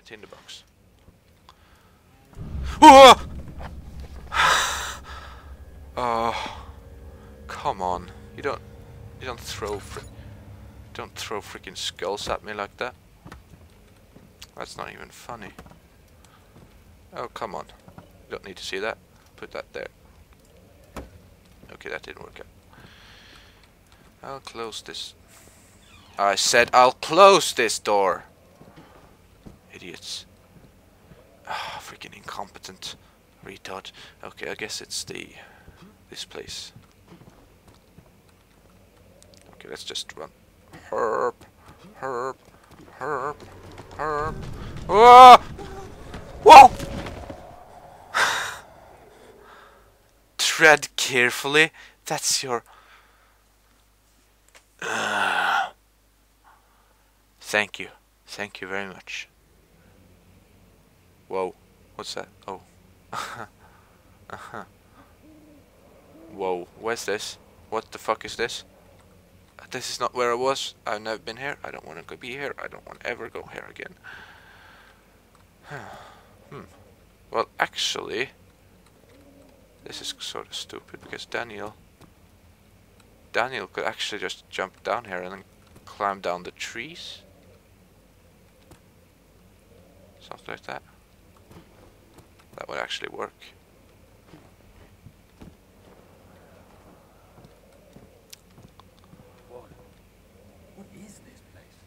a tinderbox. Oh! Oh, come on! You don't throw freaking skulls at me like that. That's not even funny. Oh, come on! You don't need to see that. Put that there. Okay, that didn't work out. I'll close this. I said I'll close this door. Idiots. Ah, freaking incompetent retard. Okay, I guess it's this place. Okay, let's just run. Herp, herp, herp, herp. Whoa! Whoa! Tread carefully. That's your. Thank you. Thank you very much. Whoa. What's that? Oh. Uh-huh. Whoa. Where's this? What the fuck is this? This is not where I was. I've never been here. I don't want to be here. I don't want to ever go here again. Hmm. Well, actually, this is sort of stupid because Daniel could actually just jump down here and then climb down the trees. Something like that. That would actually work. What is this place?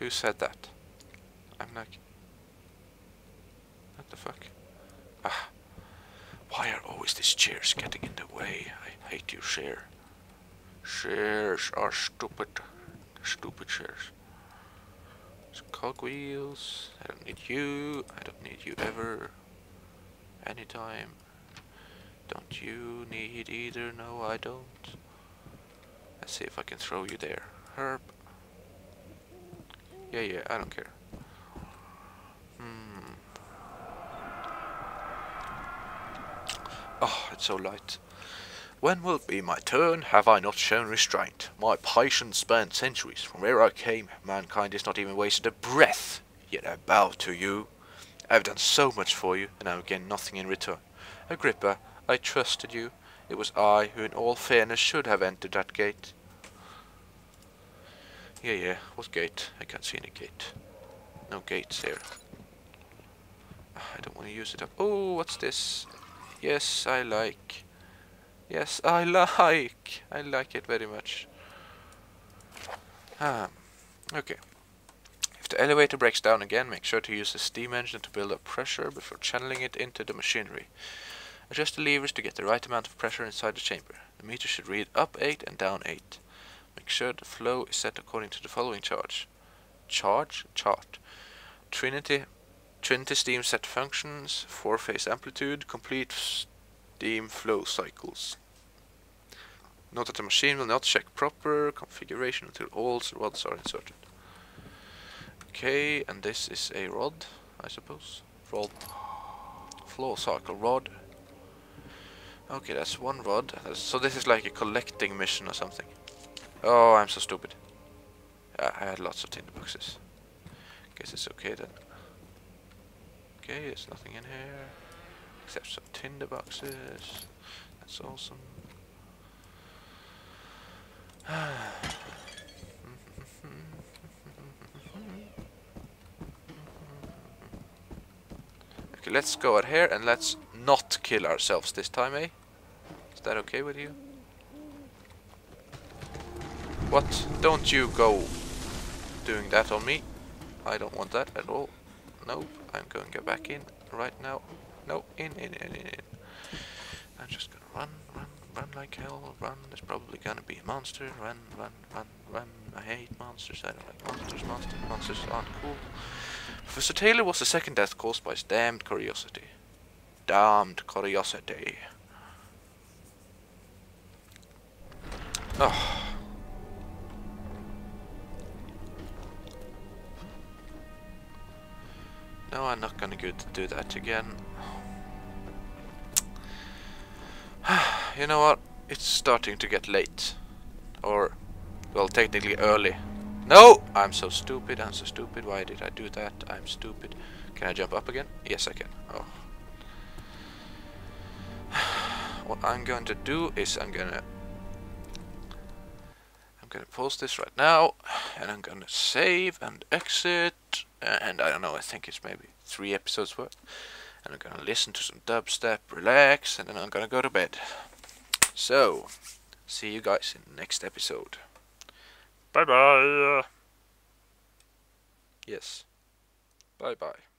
Who said that? I'm like, what the fuck? Ah, why are always these chairs getting in the way? I hate you, chair. Chairs are stupid. Stupid chairs. Cogwheels. I don't need you. I don't need you ever. Anytime. Don't you need either? No, I don't. Let's see if I can throw you there. Herp. Yeah, yeah, I don't care. Hmm. Oh, it's so light. When will it be my turn? Have I not shown restraint? My patience spanned centuries. From where I came, mankind is not even wasted a breath. Yet I bow to you. I have done so much for you, and I have gained nothing in return. Agrippa, I trusted you. It was I who in all fairness should have entered that gate. Yeah, yeah. What gate? I can't see any gate. No gates here. I don't want to use it up. Oh, what's this? Yes, I like... Yes, I like it very much. Okay. If the elevator breaks down again, make sure to use the steam engine to build up pressure before channeling it into the machinery. Adjust the levers to get the right amount of pressure inside the chamber. The meter should read up 8 and down 8. Make sure the flow is set according to the following chart. Trinity steam set functions, 4-phase amplitude, complete steam flow cycles. Note that the machine will not check proper configuration until all rods are inserted. Okay, and this is a rod, I suppose. Rod. Flow cycle rod. Okay, that's one rod. So this is like a collecting mission or something. Oh, I'm so stupid. I had lots of tinderboxes. Guess it's okay then. Okay, there's nothing in here. Except some tinderboxes. That's awesome. Okay, let's go out here and let's not kill ourselves this time, eh? Is that okay with you? What? Don't you go doing that on me. I don't want that at all. Nope, I'm going to go back in right now. No, in. I'm just gonna run like hell, run. There's probably gonna be a monster. Run. I hate monsters, I don't like monsters. Monsters aren't cool. Professor Taylor was the second death caused by his damned curiosity. Oh. No, I'm not gonna do that again. You know what? It's starting to get late. Or, well, technically early. No! I'm so stupid, I'm so stupid. Why did I do that? I'm stupid. Can I jump up again? Yes, I can. Oh. What I'm going to do is I'm gonna pause this right now, and I'm gonna save and exit, and I don't know, I think it's maybe 3 episodes worth, and I'm gonna listen to some dubstep, relax, and then I'm gonna go to bed. So, see you guys in the next episode. Bye bye. Yes. Bye bye.